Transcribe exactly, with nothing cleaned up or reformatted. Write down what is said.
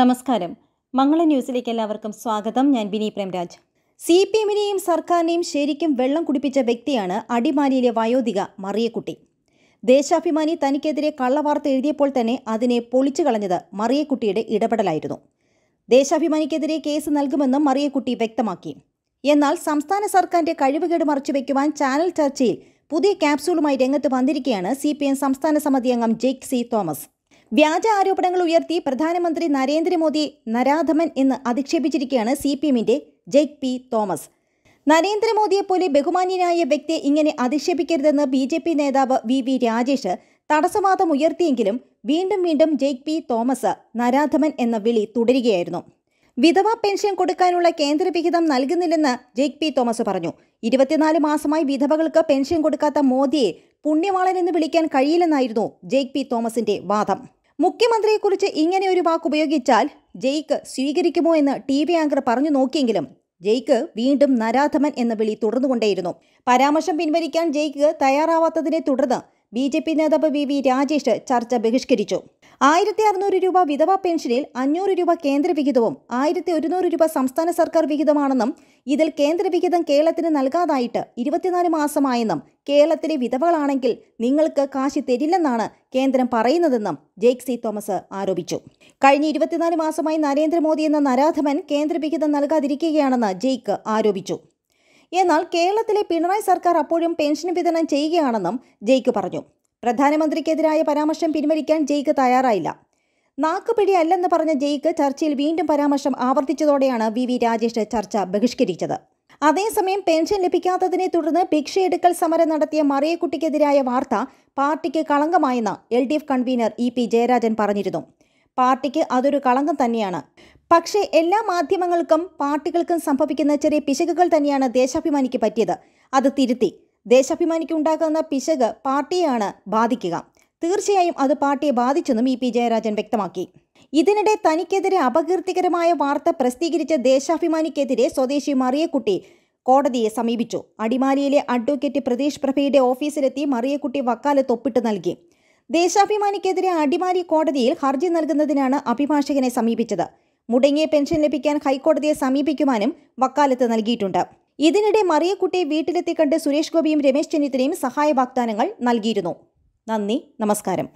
നമസ്കാരം. മംഗള ന്യൂസിലേക്ക് എല്ലാവർക്കും സ്വാഗതം. ഞാൻ വിനീ പ്രേംരാജ്. സി പി എമ്മിനെയും സർക്കാരിനെയും ശരിക്കും വെള്ളം കുടിപ്പിച്ച വ്യക്തിയാണ് അടിമാലിയിലെ വയോധിക മറിയക്കുട്ടി. ദേശാഭിമാനി തനിക്കെതിരെ കള്ളവാർത്ത എഴുതിയപ്പോൾ തന്നെ അതിനെ പൊളിച്ചു കളഞ്ഞത് മറിയക്കുട്ടിയുടെ ഇടപെടലായിരുന്നു. ദേശാഭിമാനിക്കെതിരെ കേസ് നൽകുമെന്നും മറിയക്കുട്ടി വ്യക്തമാക്കി. എന്നാൽ സംസ്ഥാന സർക്കാരിന്റെ കഴിവുകേട് മറച്ചുവെക്കുവാൻ ചാനൽ ചർച്ചയിൽ പുതിയ ക്യാപ്സൂളുമായി രംഗത്ത് വന്നിരിക്കുകയാണ് സി പി എം സംസ്ഥാന സമിതി അംഗം ജെ.സി. തോമസ്. വ്യാജ ആരോപണങ്ങൾ ഉയർത്തി പ്രധാനമന്ത്രി നരേന്ദ്ര മോദി നരാധമൻ എന്ന് അധിക്ഷേപിച്ചിരിക്കുകയാണ് സി പി എമ്മിന്റെ ജെ.പി. തോമസ്. നരേന്ദ്രമോദിയെപ്പോലെ ബഹുമാന്യനായ വ്യക്തിയെ ഇങ്ങനെ അധിക്ഷേപിക്കരുതെന്ന് ബി ജെ പി നേതാവ് വിവി രാജേഷ് തടസ്സവാദം ഉയർത്തിയെങ്കിലും വീണ്ടും വീണ്ടും ജെ.പി. തോമസ് നരാധമൻ എന്ന വിളി തുടരുകയായിരുന്നു. വിധവാ പെൻഷൻ കൊടുക്കാനുള്ള കേന്ദ്രവിഹിതം നൽകുന്നില്ലെന്ന് ജെ.പി. തോമസ് പറഞ്ഞു. ഇരുപത്തിനാല് മാസമായി വിധവകൾക്ക് പെൻഷൻ കൊടുക്കാത്ത മോദിയെ പുണ്യവാളനെന്ന് വിളിക്കാൻ കഴിയില്ലെന്നായിരുന്നു ജെ.പി. തോമസിന്റെ വാദം. മുഖ്യമന്ത്രിയെക്കുറിച്ച് ഇങ്ങനെ ഒരു വാക്ക് ഉപയോഗിച്ചാൽ ജയ്ക്ക് സ്വീകരിക്കുമോ എന്ന് ടി വി ആങ്കർ പറഞ്ഞു നോക്കിയെങ്കിലും ജയ്ക്ക് വീണ്ടും നരാധമൻ എന്ന വിളി തുടർന്നുകൊണ്ടേയിരുന്നു. പരാമർശം പിൻവലിക്കാൻ ജയ്ക്ക് തയ്യാറാവാത്തതിനെ തുടർന്ന് ബി ജെ പി നേതാവ് വി വി രാജേഷ് ചർച്ച ബഹിഷ്കരിച്ചു. ആയിരത്തി അറുന്നൂറ് രൂപ വിധവാ പെൻഷനിൽ അഞ്ഞൂറ് രൂപ കേന്ദ്രവിഹിതവും ആയിരത്തി ഒരുന്നൂറ് രൂപ സംസ്ഥാന സർക്കാർ വിഹിതമാണെന്നും ഇതിൽ കേന്ദ്രവിഹിതം കേരളത്തിന് നൽകാതായിട്ട് ഇരുപത്തിനാല് മാസമായെന്നും കേരളത്തിലെ വിധവകളാണെങ്കിൽ നിങ്ങൾക്ക് കാശ് തരില്ലെന്നാണ് കേന്ദ്രം പറയുന്നതെന്നും ജെ.സി. തോമസ് ആരോപിച്ചു. കഴിഞ്ഞ ഇരുപത്തിനാല് മാസമായി നരേന്ദ്രമോദി എന്ന നരാധമൻ കേന്ദ്രവിഹിതം നൽകാതിരിക്കുകയാണെന്ന് ജയ്ക്ക് ആരോപിച്ചു. എന്നാൽ കേരളത്തിലെ പിണറായി സർക്കാർ അപ്പോഴും പെൻഷൻ വിതരണം ചെയ്യുകയാണെന്നും ജയ്ക്ക് പറഞ്ഞു. പ്രധാനമന്ത്രിക്കെതിരായ പരാമർശം പിൻവലിക്കാൻ ജയ്ക്ക് തയ്യാറായില്ല. നാക്കുപിടിയല്ലെന്ന് പറഞ്ഞ ജയ്ക്ക് ചർച്ചയിൽ വീണ്ടും പരാമർശം ആവർത്തിച്ചതോടെയാണ് വി വി രാജേഷ് ചർച്ച ബഹിഷ്കരിച്ചത്. അതേസമയം പെൻഷൻ ലഭിക്കാത്തതിനെ തുടർന്ന് ഭിക്ഷയെടുക്കൽ സമരം നടത്തിയ മറിയക്കുട്ടിക്കെതിരായ വാർത്ത പാർട്ടിക്ക് കളങ്കമായെന്ന് L D F convener E P Jayarajan പറഞ്ഞിരുന്നു. പാർട്ടിക്ക് അതൊരു കളങ്കം തന്നെയാണ്. പക്ഷേ എല്ലാ മാധ്യമങ്ങൾക്കും പാർട്ടികൾക്കും സംഭവിക്കുന്ന ചെറിയ പിശകുകൾ തന്നെയാണ് ദേശാഭിമാനിക്ക് പറ്റിയത്. അത് തിരുത്തി. ദേശാഭിമാനിക്ക് ഉണ്ടാകുന്ന പിശക് പാർട്ടിയാണ് ബാധിക്കുക. തീർച്ചയായും അത് പാർട്ടിയെ ബാധിച്ചെന്നും ഇ പി ജയരാജൻ വ്യക്തമാക്കി. ഇതിനിടെ തനിക്കെതിരെ അപകീർത്തികരമായ വാർത്ത പ്രസിദ്ധീകരിച്ച ദേശാഭിമാനിക്കെതിരെ സ്വദേശി മറിയക്കുട്ടി കോടതിയെ സമീപിച്ചു. അടിമാലിയിലെ അഡ്വക്കേറ്റ് പ്രതീഷ് പ്രഭയുടെ ഓഫീസിലെത്തി മറിയക്കുട്ടി വക്കാലത്ത് ഒപ്പിട്ട് നൽകി. ദേശാഭിമാനിക്കെതിരെ അടിമാലി കോടതിയിൽ ഹർജി നൽകുന്നതിനാണ് അഭിഭാഷകനെ സമീപിച്ചത്. മുടങ്ങിയ പെൻഷൻ ലഭിക്കാൻ ഹൈക്കോടതിയെ സമീപിക്കുവാനും വക്കാലത്ത് നൽകിയിട്ടുണ്ട്. ഇതിനിടെ മറിയക്കുട്ടിയെ വീട്ടിലെത്തി കണ്ട് സുരേഷ് ഗോപിയും രമേശ് ചെന്നിത്തലയും സഹായ വാഗ്ദാനങ്ങൾ നൽകിയിരുന്നു. നന്ദി, നമസ്കാരം.